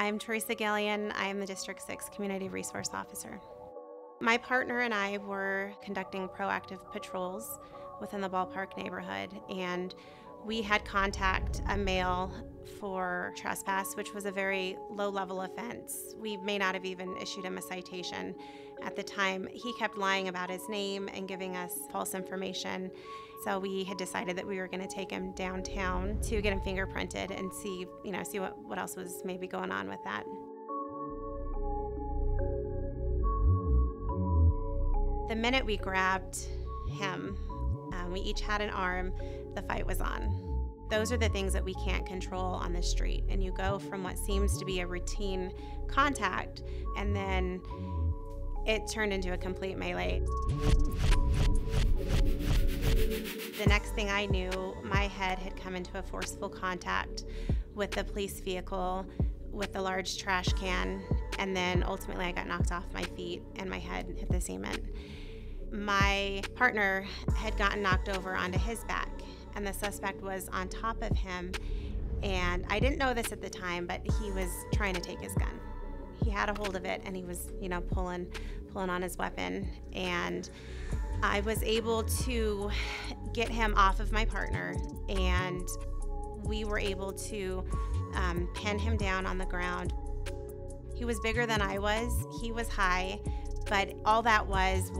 I'm Teresa Gillian. I am the District 6 Community Resource Officer. My partner and I were conducting proactive patrols within the ballpark neighborhood, and we had contact a male for trespass, which was a very low-level offense. We may not have even issued him a citation at the time. He kept lying about his name and giving us false information, so we had decided that we were going to take him downtown to get him fingerprinted and see what else was maybe going on with that. The minute we grabbed him, we each had an arm, the fight was on. Those are the things that we can't control on the street, and you go from what seems to be a routine contact, and then it turned into a complete melee. The next thing I knew, my head had come into a forceful contact with the police vehicle, with the large trash can, and then ultimately I got knocked off my feet and my head hit the cement. My partner had gotten knocked over onto his back, and the suspect was on top of him, and I didn't know this at the time, but he was trying to take his gun. He had a hold of it, and he was, pulling on his weapon, and I was able to get him off of my partner, and we were able to pin him down on the ground. He was bigger than I was. He was high. But all that was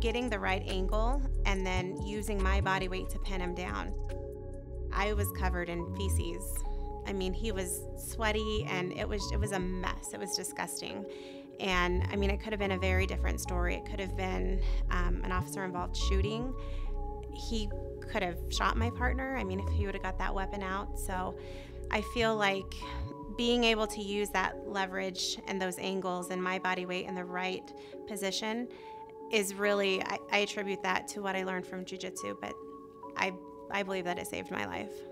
getting the right angle and then using my body weight to pin him down. I was covered in feces. I mean, he was sweaty, and it was a mess. It was disgusting. And I mean, it could have been a very different story. It could have been an officer-involved shooting. He could have shot my partner, I mean, if he would have got that weapon out. So I feel like being able to use that leverage and those angles and my body weight in the right position is really, I attribute that to what I learned from Jiu Jitsu, but I believe that it saved my life.